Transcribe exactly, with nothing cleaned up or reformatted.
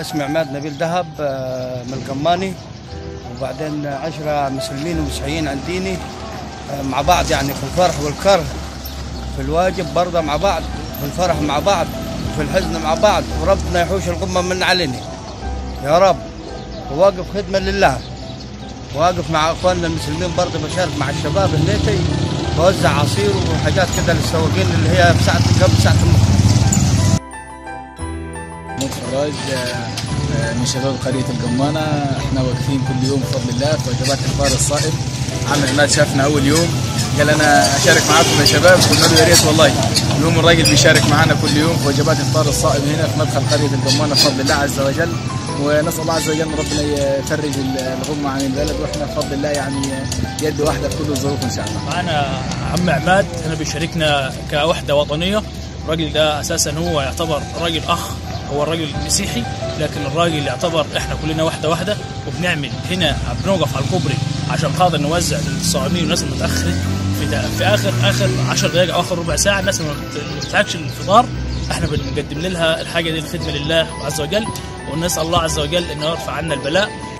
اسمي عماد نبيل ذهب من القمانة، وبعدين عشرة مسلمين ومسيحيين عنديني مع بعض، يعني في الفرح والكره، في الواجب برضه مع بعض، في الفرح مع بعض، في الحزن مع بعض، وربنا يحوش القمة من علينا يا رب. وواقف خدمة لله، واقف مع اخواننا المسلمين برضه، بشارك مع الشباب هناك، بوزع عصير وحاجات كده للسواقين اللي هي في ساعة الكب ساعة المخ. فراج من شباب قرية القمانة، احنا واقفين كل يوم بفضل الله في وجبات الفطار الصائم. عم عماد شافنا أول يوم قال أنا أشارك معاكم يا شباب، قلنا له يا ريت والله. اليوم الراجل بيشارك معانا كل يوم في وجبات الفطار الصائم هنا في مدخل قرية القمانة بفضل الله عز وجل، ونسأل الله عز وجل ربنا يفرج الغمة عن البلد، واحنا بفضل الله يعني يد واحدة في كل الظروف إن شاء الله. معانا عم عماد هنا بيشاركنا كوحدة وطنية. الراجل ده أساسا هو يعتبر راجل أخ، هو الراجل مسيحي، لكن الراجل يعتبر احنا كلنا واحده واحده، وبنعمل هنا بنوقف على الكوبري عشان خاطر نوزع للصائمين والناس المتاخره في, في اخر اخر عشر دقائق او اخر ربع ساعه، الناس ما بتستحقش الفطار، احنا بنقدم لها الحاجه دي الخدمه لله عز وجل، ونسال الله عز وجل انه يرفع عنا البلاء.